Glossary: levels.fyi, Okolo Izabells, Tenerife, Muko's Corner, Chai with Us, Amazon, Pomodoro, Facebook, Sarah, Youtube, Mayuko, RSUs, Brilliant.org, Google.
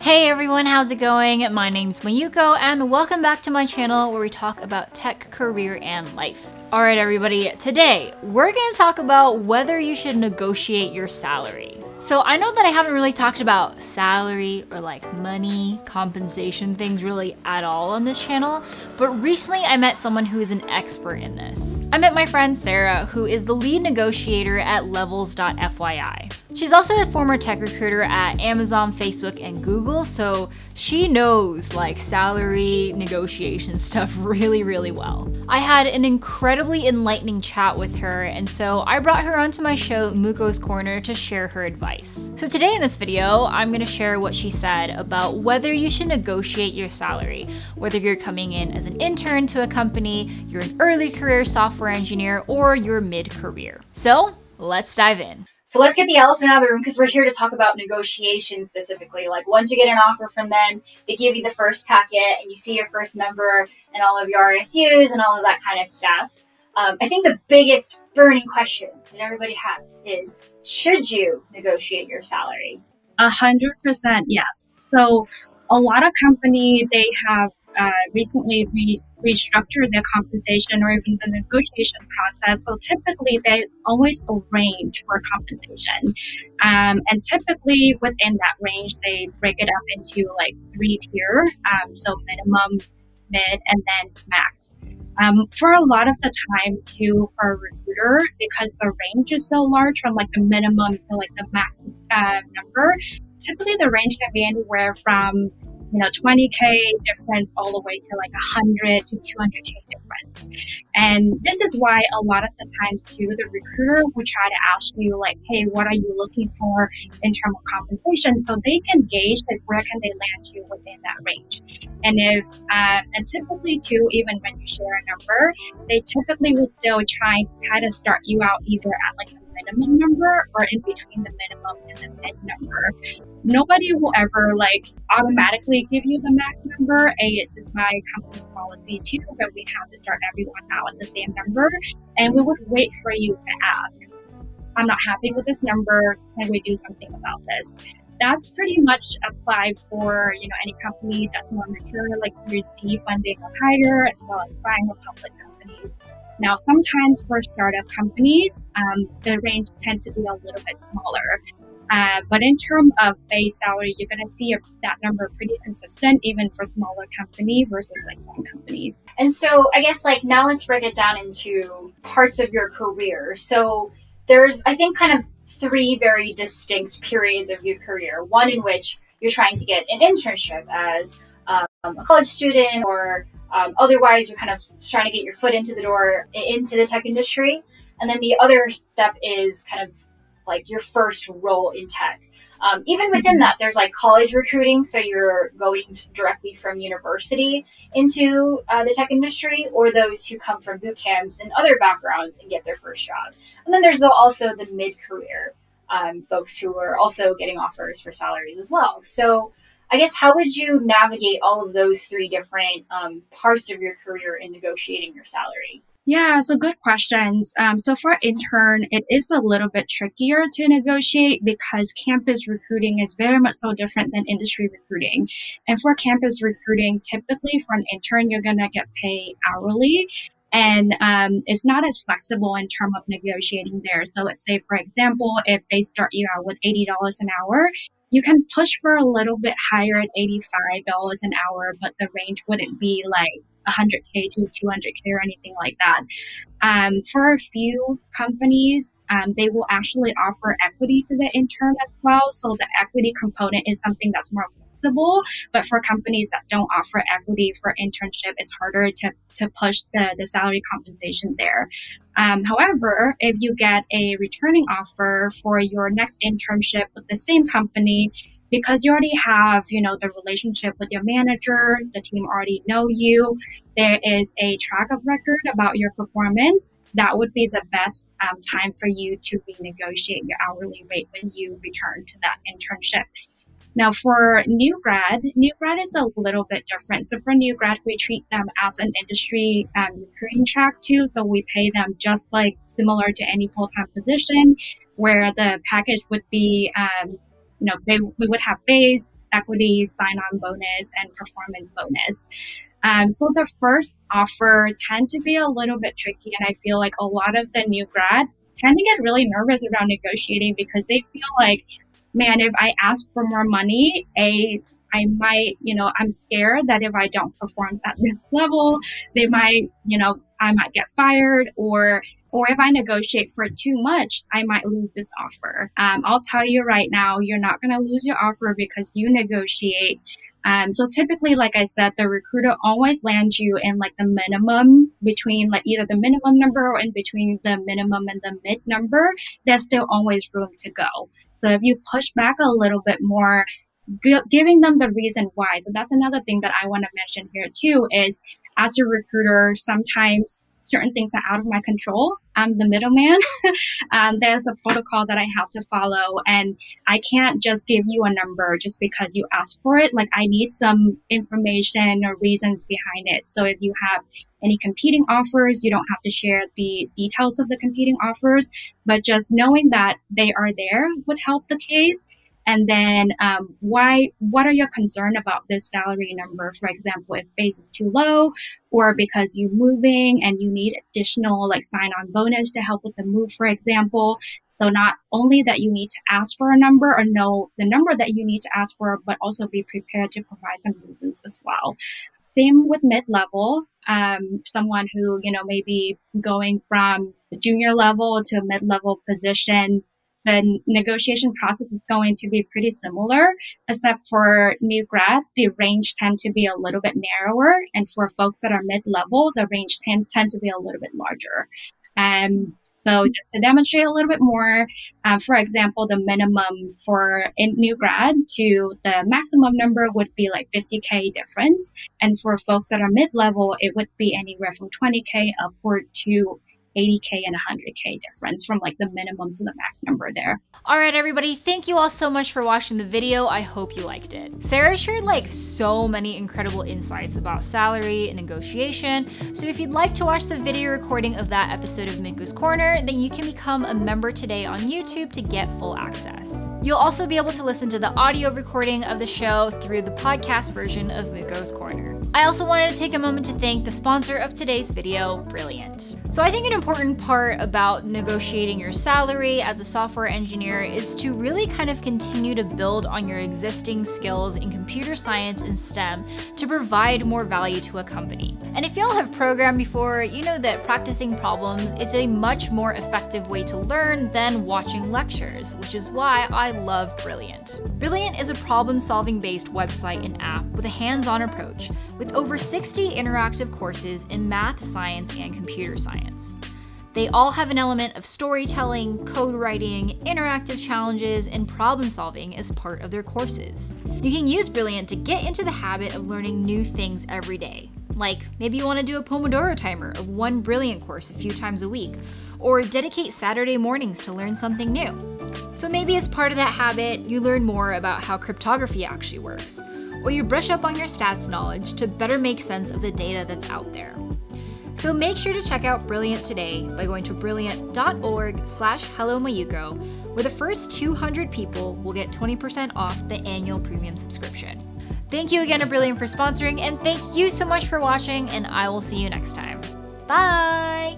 Hey everyone, how's it going? My name's Mayuko and welcome back to my channel where we talk about tech, career, and life. Alright everybody, today we're going to talk about whether you should negotiate your salary. So I know that I haven't really talked about salary or like money, compensation things really at all on this channel, but recently I met someone who is an expert in this. I met my friend Sarah, who is the lead negotiator at levels.fyi. She's also a former tech recruiter at Amazon, Facebook, and Google, so she knows like salary negotiation stuff really, really well. I had an incredibly enlightening chat with her, and so I brought her onto my show, Muko's Corner, to share her advice. So today in this video, I'm going to share what she said about whether you should negotiate your salary, whether you're coming in as an intern to a company, you're an early career software engineer, or you're mid-career. So let's dive in. So let's get the elephant out of the room, because we're here to talk about negotiation specifically. Like once you get an offer from them, they give you the first packet and you see your first number and all of your RSUs and all of that kind of stuff. I think the biggest burning question that everybody has is, should you negotiate your salary? 100% yes. So a lot of companies, they have recently restructured their compensation or even the negotiation process. So typically there's always a range for compensation. And typically within that range, they break it up into like three-tier. So minimum, mid, and then max. For a lot of the time too, for a recruiter, because the range is so large from like the minimum to like the max number, typically the range can be anywhere from, you know, 20K difference all the way to like 100 to 200K difference. And this is why a lot of the times too, the recruiter will try to ask you like, hey, what are you looking for in terms of compensation? So they can gauge like where can they land you within that range. And if, and typically too, even when you share a number, they typically will still try and kind of start you out either at like the minimum number or in between the minimum and the mid number. Nobody will ever like automatically give you the max number. A, it's just my company's policy too, but we have to start everyone out at the same number, and we would wait for you to ask, I'm not happy with this number, can we do something about this? That's pretty much applied for, you know, any company that's more mature, like Series D funding or higher, as well as buying or public companies. Now, sometimes for startup companies, the range tend to be a little bit smaller. But in terms of base salary, you're going to see that number pretty consistent, even for smaller company versus like young companies. And so I guess like now let's break it down into parts of your career. So there's, I think, kind of three very distinct periods of your career. One in which you're trying to get an internship as a college student, or otherwise you're kind of trying to get your foot into the door into the tech industry. And then the other step is kind of like your first role in tech. Even within that, there's like college recruiting. So you're going directly from university into the tech industry, or those who come from boot camps and other backgrounds and get their first job. And then there's also the mid-career folks who are also getting offers for salaries as well. So I guess, how would you navigate all of those three different parts of your career in negotiating your salary? Yeah, so good questions. So for intern, it is a little bit trickier to negotiate because campus recruiting is very much so different than industry recruiting. And for campus recruiting, typically for an intern, you're going to get paid hourly. And it's not as flexible in terms of negotiating there. So let's say, for example, if they start you out with $80 an hour, you can push for a little bit higher at $85 an hour, but the range wouldn't be like 100K to 200K or anything like that. For a few companies, they will actually offer equity to the intern as well. So the equity component is something that's more flexible, but for companies that don't offer equity for internship, it's harder to push the salary compensation there. However, if you get a returning offer for your next internship with the same company, because you already have, you know, the relationship with your manager, the team already know you, there is a track of record about your performance, that would be the best time for you to renegotiate your hourly rate when you return to that internship. Now for new grad is a little bit different. So for new grad, we treat them as an industry recruiting track too. So we pay them just like similar to any full-time position, where the package would be, you know, we would have base, equity, sign-on bonus, and performance bonus. So the first offer tend to be a little bit tricky, and I feel like a lot of the new grad tend to get really nervous around negotiating because they feel like, man, if I ask for more money, I might, I'm scared that if I don't perform at this level, they might, I might get fired, or if I negotiate for too much, I might lose this offer. I'll tell you right now, you're not going to lose your offer because you negotiate. So typically, like I said, the recruiter always lands you in like the minimum between like either the minimum number or in between the minimum and the mid number. There's still always room to go. So if you push back a little bit more, giving them the reason why. So that's another thing that I want to mention here too is as a recruiter, sometimes certain things are out of my control. I'm the middleman. There's a protocol that I have to follow, and I can't just give you a number just because you asked for it. Like I need some information or reasons behind it. So if you have any competing offers, you don't have to share the details of the competing offers, but just knowing that they are there would help the case. And then what are your concern about this salary number? For example, if base is too low, or because you're moving and you need additional like sign-on bonus to help with the move, for example. So not only that you need to ask for a number or know the number that you need to ask for, but also be prepared to provide some reasons as well. Same with mid-level. Someone who, maybe going from junior level to a mid-level position, the negotiation process is going to be pretty similar, except for new grad, the range tend to be a little bit narrower. And for folks that are mid-level, the range tend to be a little bit larger. So just to demonstrate a little bit more, for example, the minimum for a new grad to the maximum number would be like 50K difference. And for folks that are mid-level, it would be anywhere from 20K upward to 80K and 100K difference from like the minimum to the max number there. All right, everybody, thank you all so much for watching the video. I hope you liked it. Sarah shared like so many incredible insights about salary and negotiation. So if you'd like to watch the video recording of that episode of Muko's Corner, then you can become a member today on YouTube to get full access. You'll also be able to listen to the audio recording of the show through the podcast version of Muko's Corner. I also wanted to take a moment to thank the sponsor of today's video, Brilliant. So I think an important part about negotiating your salary as a software engineer is to really kind of continue to build on your existing skills in computer science and STEM to provide more value to a company. And if y'all have programmed before, you know that practicing problems is a much more effective way to learn than watching lectures, which is why I love Brilliant. Brilliant is a problem-solving based website and app with a hands-on approach, with over 60 interactive courses in math, science, and computer science. They all have an element of storytelling, code writing, interactive challenges, and problem solving as part of their courses. You can use Brilliant to get into the habit of learning new things every day. Like maybe you want to do a Pomodoro timer of one Brilliant course a few times a week, or dedicate Saturday mornings to learn something new. So maybe as part of that habit, you learn more about how cryptography actually works, or you brush up on your stats knowledge to better make sense of the data that's out there. So make sure to check out Brilliant today by going to brilliant.org/hellomayuko, where the first 200 people will get 20% off the annual premium subscription. Thank you again to Brilliant for sponsoring, and thank you so much for watching, and I will see you next time. Bye!